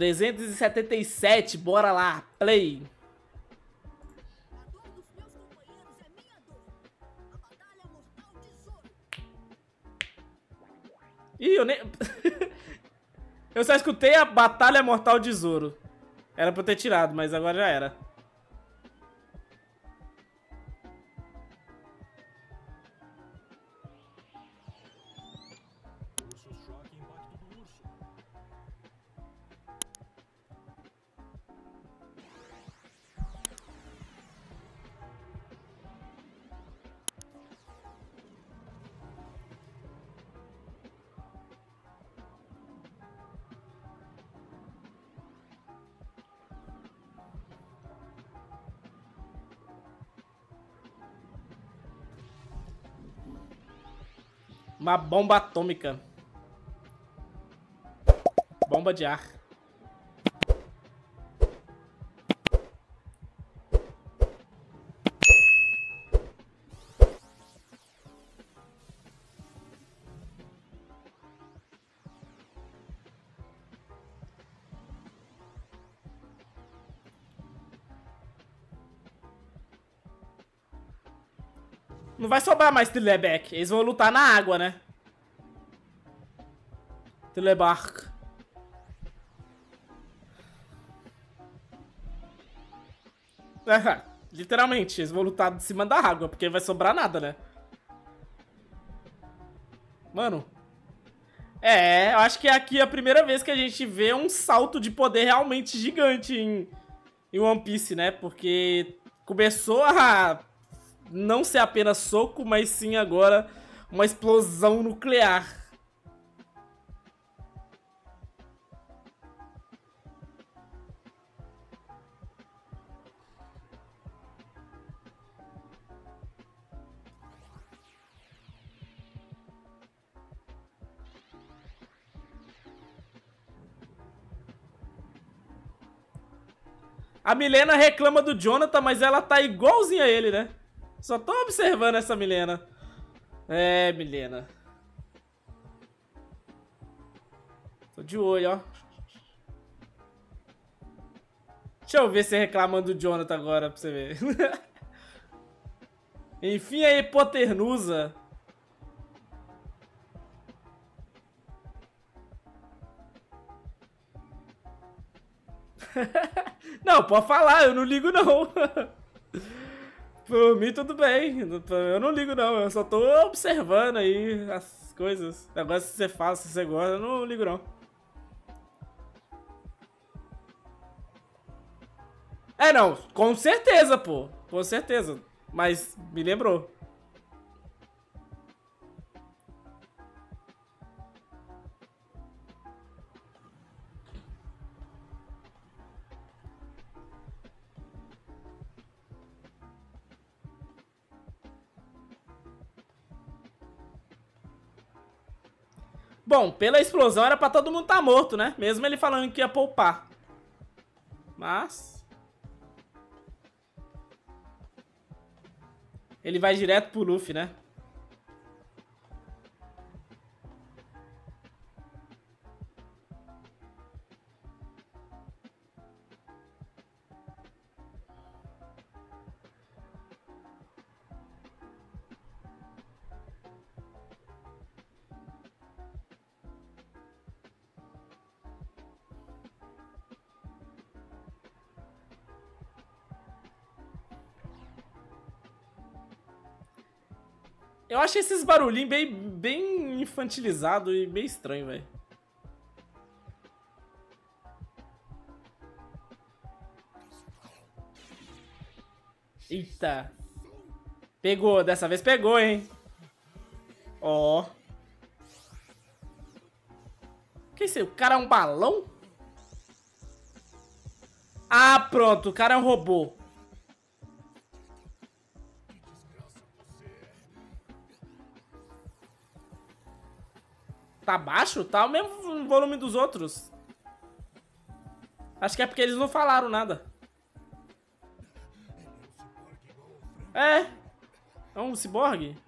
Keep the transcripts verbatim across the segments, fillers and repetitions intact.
trezentos e setenta e sete, bora lá, play! Ih, eu nem... eu só escutei a Batalha Mortal de Zoro. Era pra eu ter tirado, mas agora já era. Uma bomba atômica. Bomba de ar. Não vai sobrar mais Trileback. Eles vão lutar na água, né? Trilebark. É, literalmente, eles vão lutar de cima da água, porque não vai sobrar nada, né? Mano. É, eu acho que aqui é a primeira vez que a gente vê um salto de poder realmente gigante em, em One Piece, né? Porque começou a... não ser apenas soco, mas sim agora uma explosão nuclear. A Milena reclama do Jonathan, mas ela tá igualzinha a ele, né? Só tô observando essa Milena. É, Milena. Tô de olho, ó. Deixa eu ver você reclamando do Jonathan agora, pra você ver. Enfim, a hipotenusa. Não, pode falar, eu não ligo não. Por mim, tudo bem. Eu não ligo, não. Eu só tô observando aí as coisas. Agora, se você fala, se você gosta, eu não ligo, não. É, não. Com certeza, pô. Com certeza. Mas me lembrou. Bom, pela explosão era pra todo mundo tá morto, né? Mesmo ele falando que ia poupar. Mas... ele vai direto pro Luffy, né? Eu achei esses barulhinhos bem, bem infantilizado e bem estranho, velho. Eita. Pegou, dessa vez pegou, hein? Ó. O que é isso? O cara é um balão? Ah, pronto. O cara é um robô. Tá baixo? Tá o mesmo volume dos outros. Acho que é porque eles não falaram nada. É. É um ciborgue?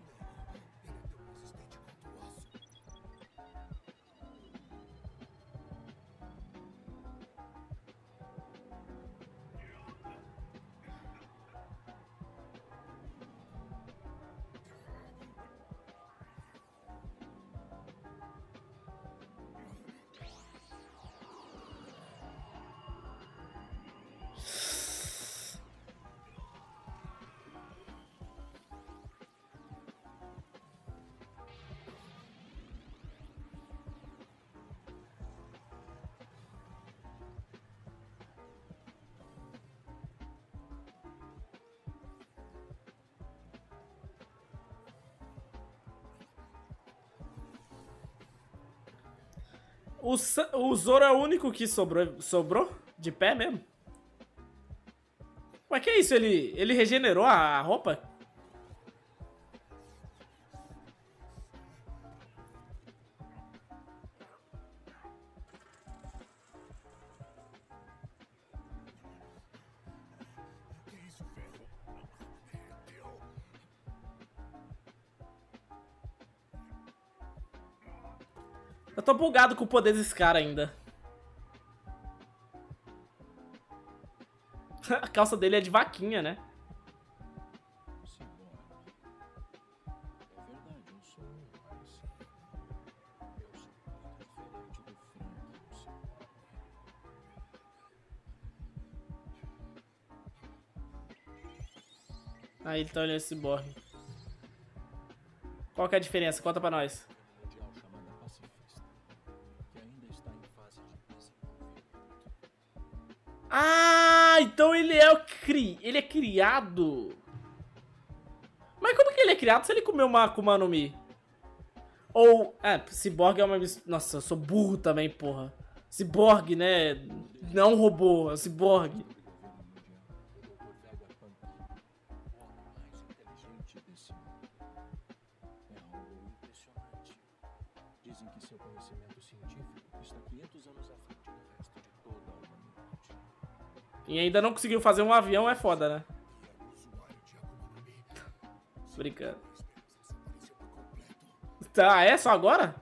O, o Zoro é o único que sobrou, sobrou de pé mesmo? Mas que é isso? Ele, ele regenerou a roupa? Eu tô bugado com o poder desse cara ainda. A calça dele é de vaquinha, né? Aí ele tá olhando esse borne. Qual que é a diferença? Conta pra nós. Ah, então ele é o cri... ele é criado. Mas como que ele é criado se ele comeu uma Akuma no Mi? Ou... é, ciborgue é uma... nossa, eu sou burro também, porra. Ciborgue, né? Não robô, é um ciborgue. Dizem que seu conhecimento científico está quinhentos anos à frente do resto de toda a humanidade. E ainda não conseguiu fazer um avião, é foda, né? Brincando. Tá, é? Só agora?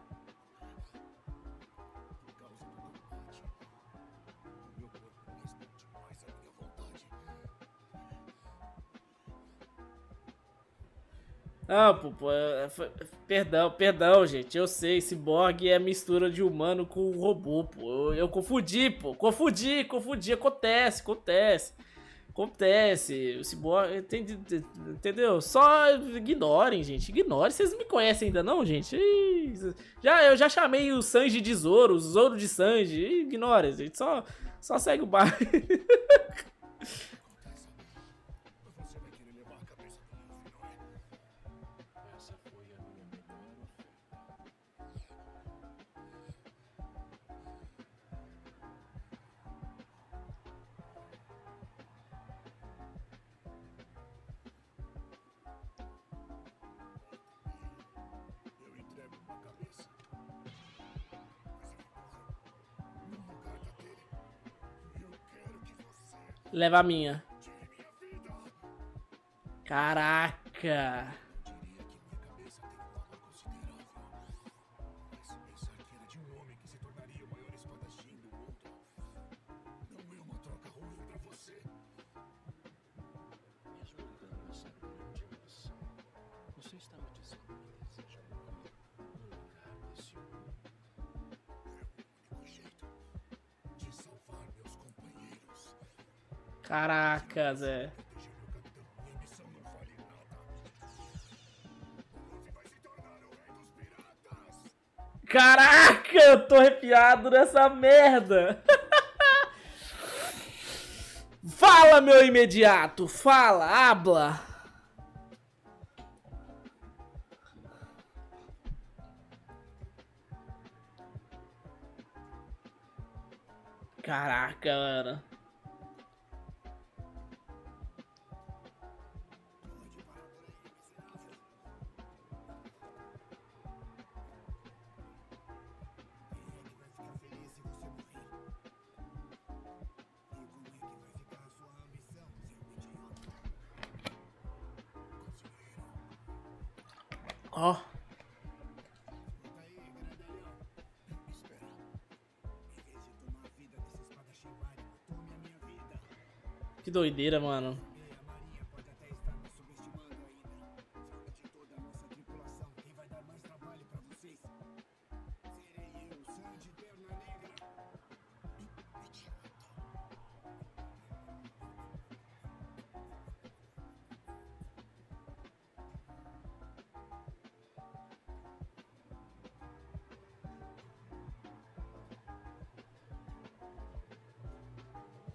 Não, pô, pô, foi... perdão, perdão, gente. Eu sei, ciborgue é mistura de humano com robô, pô. Eu, eu confundi, pô. Confundi, confundi. Acontece, acontece. Acontece. O ciborgue... Entendi, entendeu? Só ignorem, gente. Ignorem. Vocês não me conhecem ainda, não, gente? Já, eu já chamei o Sanji de Zoro, o Zoro de Sanji. Ignorem, gente. Só, só segue o bairro. Leva a minha. Caraca. Caraca, Zé. Caraca, eu tô arrepiado nessa merda. Fala, meu imediato. Fala, habla. Caraca, cara. Ó. Oh. Que doideira, mano.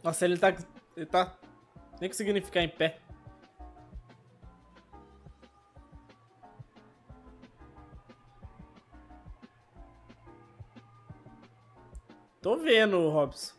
Nossa, ele tá... ele tá... nem conseguindo ficar em pé. vendo, Robson.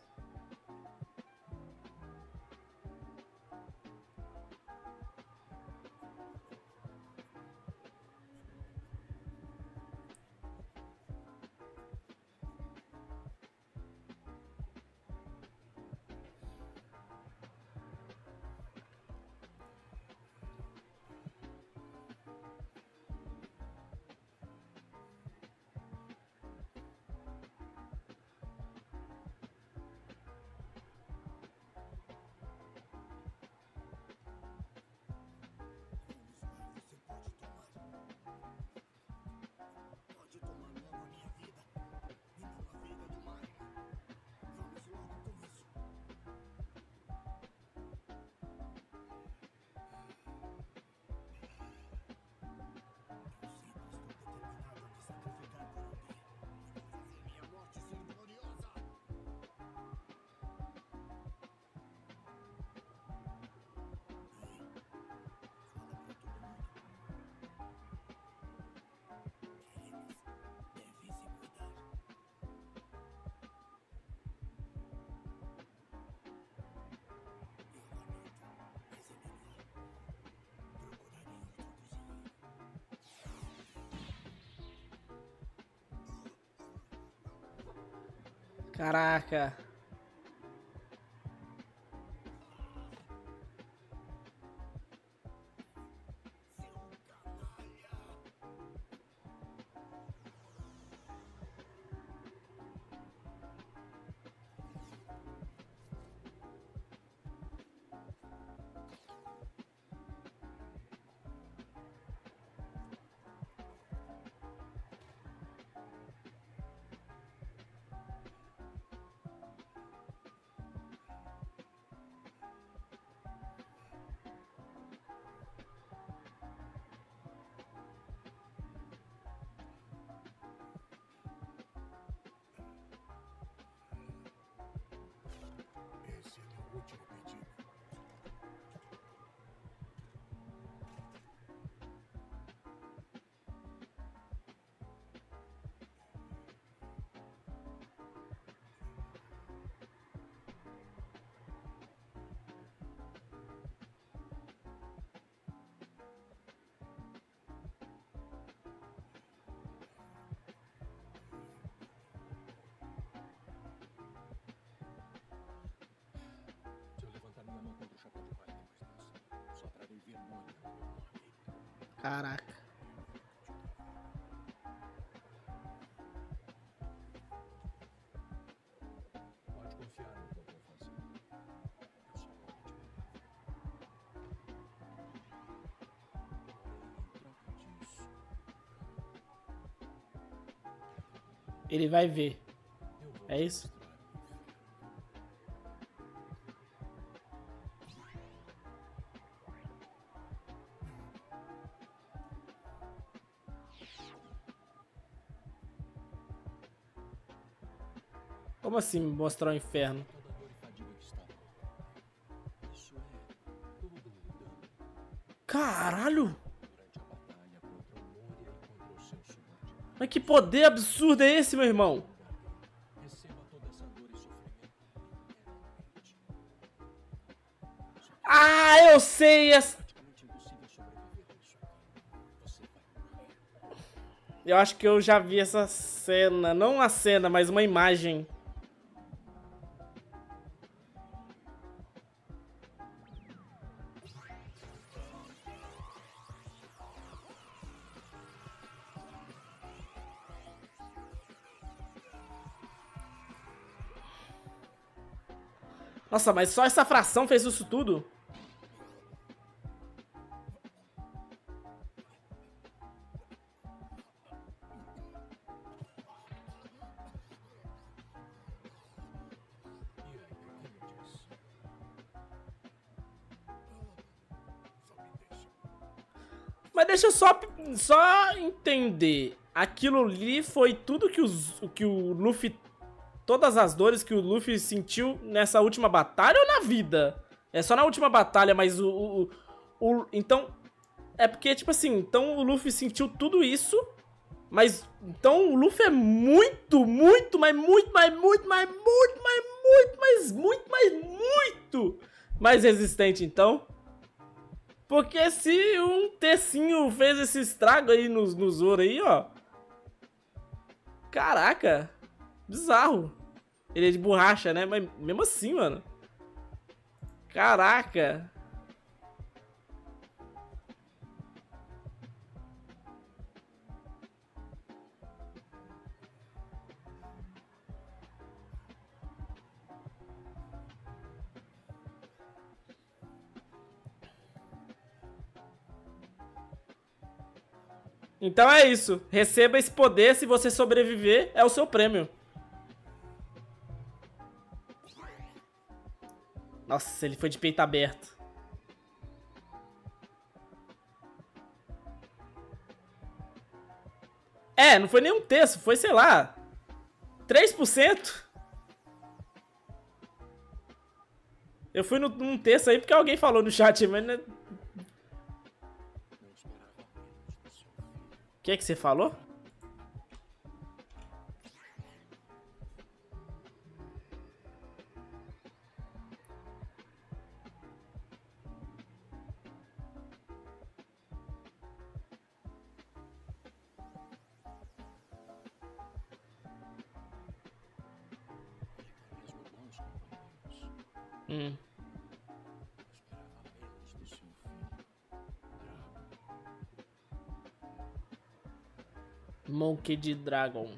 Caraca. Caraca. Pode confiar no que eu vou fazer. Eu sou ótimo. Ele vai ver. É isso? Como assim me mostrar o inferno? Caralho! Mas que poder absurdo é esse, meu irmão? Ah, eu sei! Eu acho que eu já vi essa cena. Não a cena, mas uma imagem. Nossa, mas só essa fração fez isso tudo? Mas deixa eu só, só entender. Aquilo ali foi tudo que, os, que o Luffy... Todas as dores que o Luffy sentiu nessa última batalha ou na vida? É só na última batalha, mas o... o, o então... É porque, tipo assim, então o Luffy sentiu tudo isso Mas, então, o Luffy é muito, muito, mas muito, mas muito, mas muito, mas muito, mas muito, mas muito mais resistente, então. Porque se um tecinho fez esse estrago aí no, no Zoro aí, ó. Caraca, bizarro. Ele é de borracha, né? Mas mesmo assim, mano. Caraca. Então é isso. Receba esse poder. Se você sobreviver, é o seu prêmio. Nossa, ele foi de peito aberto. É, não foi nem um terço. Foi, sei lá, três por cento. Eu fui no, num terço aí porque alguém falou no chat, mas... Né? O que é que você falou? Hum. Monkey D. Dragon.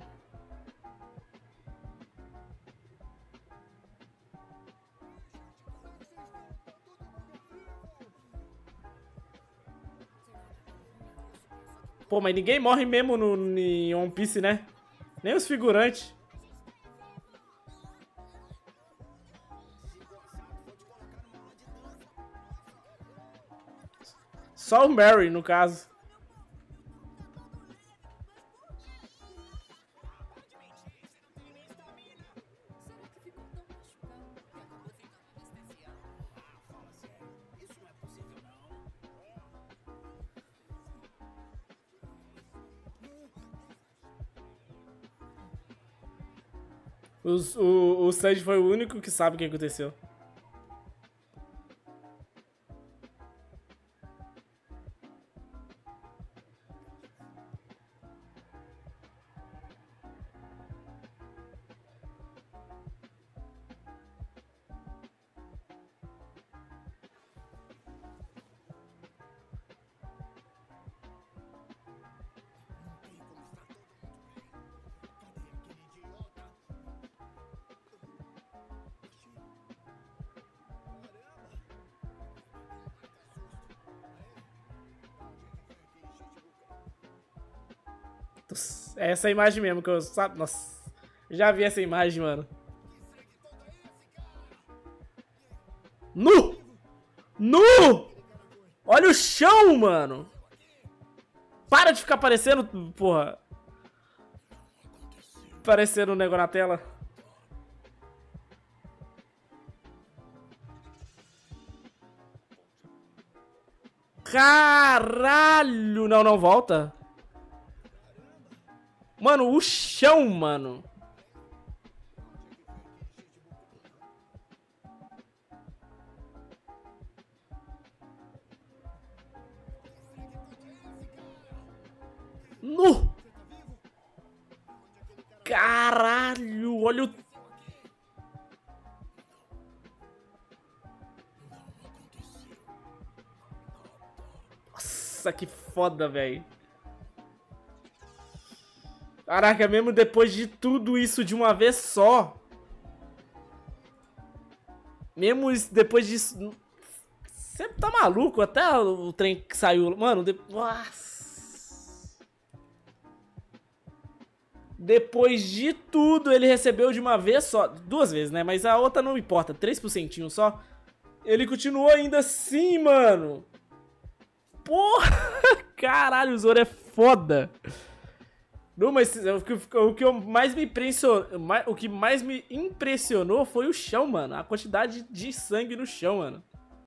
Pô, mas ninguém morre mesmo no, no em One Piece, né? Nem os figurantes. Só o Merry, no caso. Os, o, o Sanji foi o único que sabe o que aconteceu. É essa imagem mesmo que eu... Sabe? Nossa, já vi essa imagem, mano. Nu! Nu! Olha o chão, mano! Para de ficar parecendo... Porra! Parecendo um negócio na tela. Caralho! Não, não volta. Mano, o chão, mano. No! Caralho, olha o... Nossa, que foda, velho. Caraca, mesmo depois de tudo isso de uma vez só. Mesmo isso, depois disso... Você tá maluco? Até o trem que saiu... Mano, de... Nossa. Depois de tudo, ele recebeu de uma vez só. Duas vezes, né? Mas a outra não importa. três por cento só. Ele continuou ainda assim, mano. Porra! Caralho, o Zoro é foda. Não, mas o que eu mais me impressionou, o que mais me impressionou foi o chão, mano. A quantidade de sangue no chão, mano.